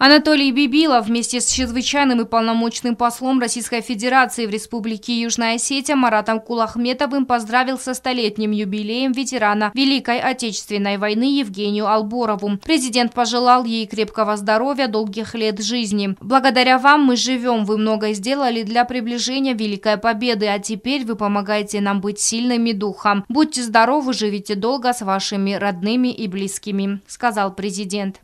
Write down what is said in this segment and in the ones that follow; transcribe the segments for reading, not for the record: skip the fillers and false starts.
Анатолий Бибилов вместе с чрезвычайным и полномочным послом Российской Федерации в Республике Южная Осетия Маратом Кулахметовым поздравил со столетним юбилеем ветерана Великой Отечественной войны Евгению Алборову. Президент пожелал ей крепкого здоровья, долгих лет жизни. «Благодаря вам мы живем, вы многое сделали для приближения Великой Победы, а теперь вы помогаете нам быть сильными духом. Будьте здоровы, живите долго с вашими родными и близкими», – сказал президент.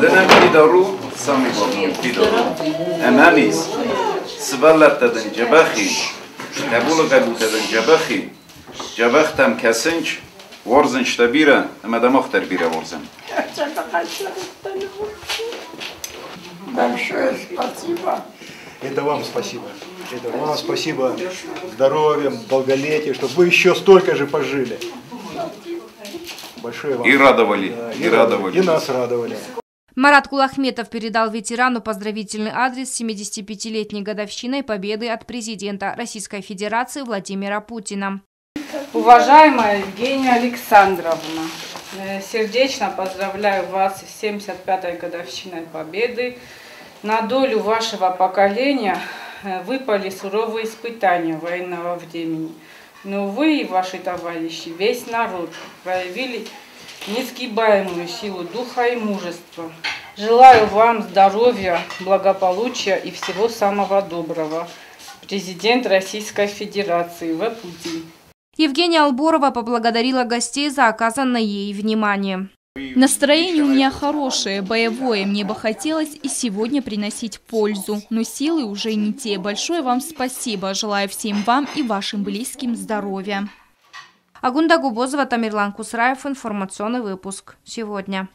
دنم پیدارو سامی بابم پیدارو امامیز سبالت دادن جبخی نبولو قبول دادن جبخی جبختم کسنج ورزنش تا بیره اما دماختر بیره ورزن Большое спасибо. Это вам спасибо. Это вам спасибо здоровьем, долголетием, чтобы вы еще столько же пожили. Большое вам. И радовали, и радовали. И нас радовали. Марат Кулахметов передал ветерану поздравительный адрес с 75-летней годовщиной победы от президента Российской Федерации Владимира Путина. Уважаемая Евгения Александровна, сердечно поздравляю вас с 75-й годовщиной победы. На долю вашего поколения выпали суровые испытания военного времени. Но вы и ваши товарищи, весь народ проявили несгибаемую силу духа и мужества. Желаю вам здоровья, благополучия и всего самого доброго. Президент Российской Федерации В. Путин. Евгения Алборова поблагодарила гостей за оказанное ей внимание. Настроение у меня хорошее, боевое. Мне бы хотелось и сегодня приносить пользу. Но силы уже не те. Большое вам спасибо. Желаю всем вам и вашим близким здоровья. Агунда Губозова, Тамирлан Кусраев. Информационный выпуск. Сегодня.